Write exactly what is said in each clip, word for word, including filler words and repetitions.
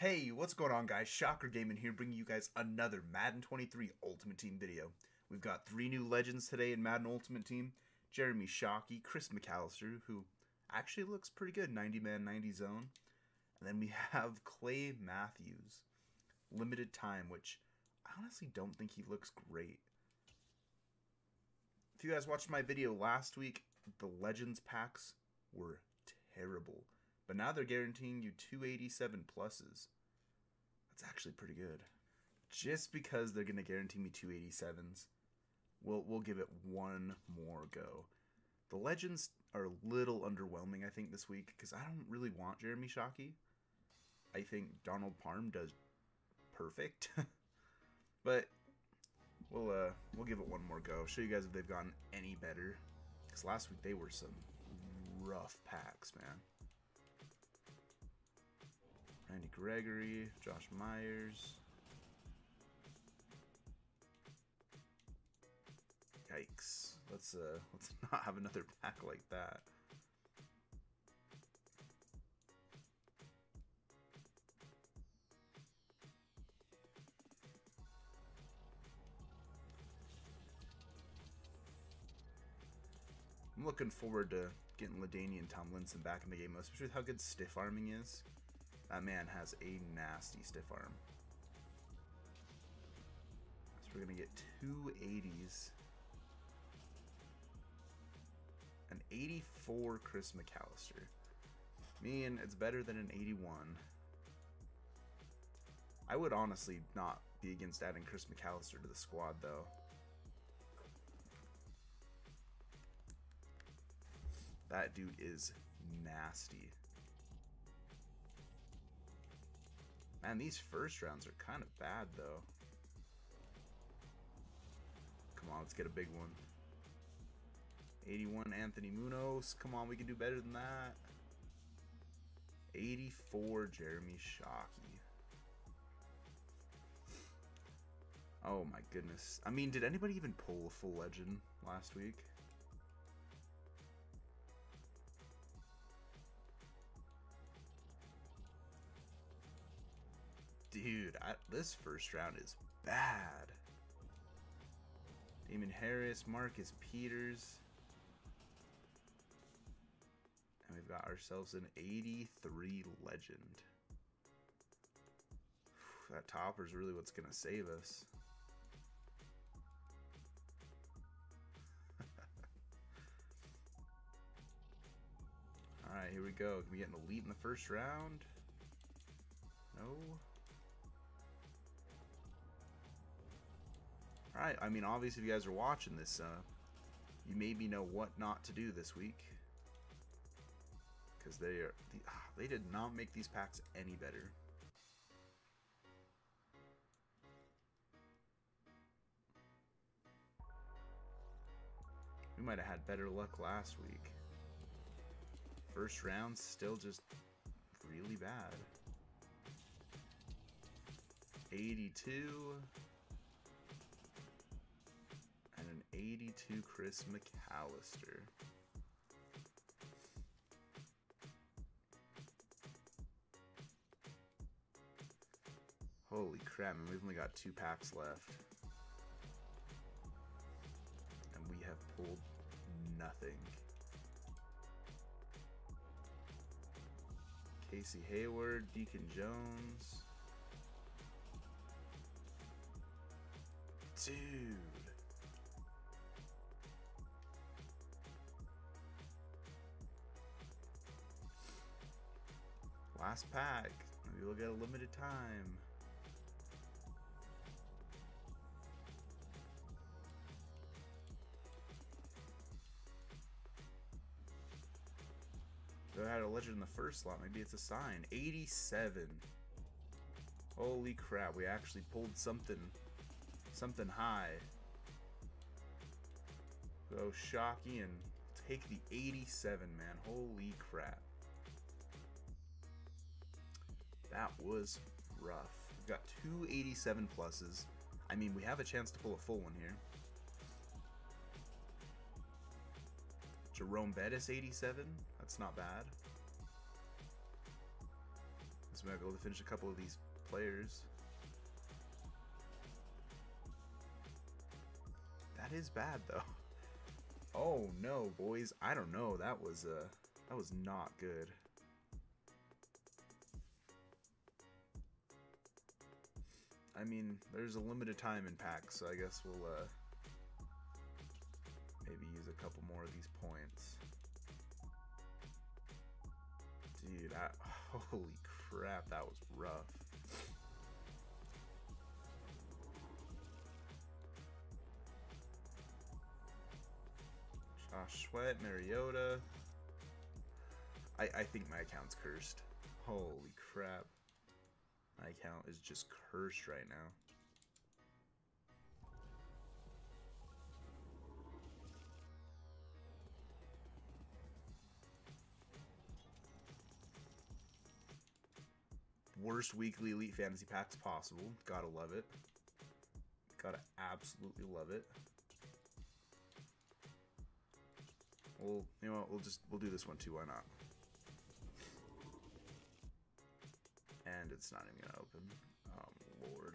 Hey, what's going on, guys? Shocker Gaming here, bringing you guys another Madden twenty-three Ultimate Team video. We've got three new legends today in Madden Ultimate Team. Jeremy Shockey, Chris McAlister, who actually looks pretty good, ninety man, ninety zone. And then we have Clay Matthews, limited time, which I honestly don't think he looks great. If you guys watched my video last week, the Legends packs were terrible. But now they're guaranteeing you two eighty-seven pluses. That's actually pretty good. Just because they're going to guarantee me two eighty-sevens, we'll, we'll give it one more go. The Legends are a little underwhelming, I think, this week, because I don't really want Jeremy Shockey. I think Donald Parm does perfect. But we'll, uh, we'll give it one more go. Show you guys if they've gotten any better. Because last week they were some rough packs, man. Randy Gregory, Josh Myers. Yikes. Let's uh let's not have another pack like that. I'm looking forward to getting LaDainian Tom Linson back in the game, especially with how good stiff arming is. That man has a nasty stiff arm. So we're going to get two eighties. An eighty-four Chris McAlister. I mean, it's better than an eighty-one. I would honestly not be against adding Chris McAlister to the squad, though. That dude is nasty. Man, these first rounds are kind of bad, though. Come on, let's get a big one. eighty-one Anthony Munoz. Come on, we can do better than that. eighty-four Jeremy Shockey. Oh my goodness. I mean, did anybody even pull a full legend last week? Dude, I, this first round is bad. Damon Harris, Marcus Peters. And we've got ourselves an eighty-three legend. Whew, that topper's really what's going to save us. All right, here we go. Can we get an elite in the first round? No. Alright, I mean, obviously if you guys are watching this, uh, you maybe know what not to do this week. Because they are, the, ah, they did not make these packs any better. We might have had better luck last week. First round, still just really bad. eighty-two... eighty-two Chris McAlister. Holy crap, man, we've only got two packs left. And we have pulled nothing. Casey Hayward, Deacon Jones. Dude. Last pack. Maybe we'll get a limited time. Though I had a legend in the first slot. Maybe it's a sign. eighty-seven. Holy crap. We actually pulled something. Something high. Go Shockey and take the eighty-seven, man. Holy crap. That was rough. We've got two eighty-seven pluses. I mean, we have a chance to pull a full one here. Jerome Bettis, eighty-seven. That's not bad. This might be able to finish a couple of these players. That is bad, though. Oh no, boys! I don't know. That was uh, that was not good. I mean, there's a limited time in packs, so I guess we'll uh, maybe use a couple more of these points. Dude, I, holy crap, that was rough. Josh Sweat, Mariota. I, I think my account's cursed. Holy crap. My account is just cursed right now. Worst weekly elite fantasy packs possible. Gotta love it. Gotta absolutely love it. We'll, you know what, we'll just, we'll do this one too, why not? And it's not even gonna open. Oh, Lord.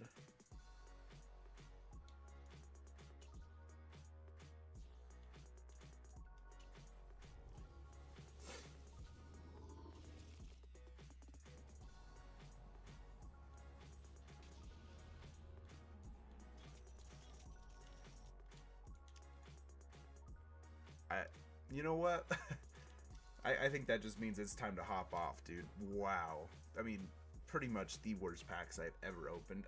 I, you know what? I, I think that just means it's time to hop off, dude. Wow. I mean, pretty much the worst packs I've ever opened.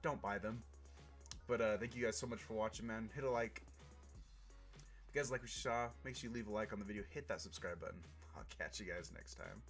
Don't buy them. But uh, thank you guys so much for watching, man. Hit a like. If you guys like what you saw, make sure you leave a like on the video. Hit that subscribe button. I'll catch you guys next time.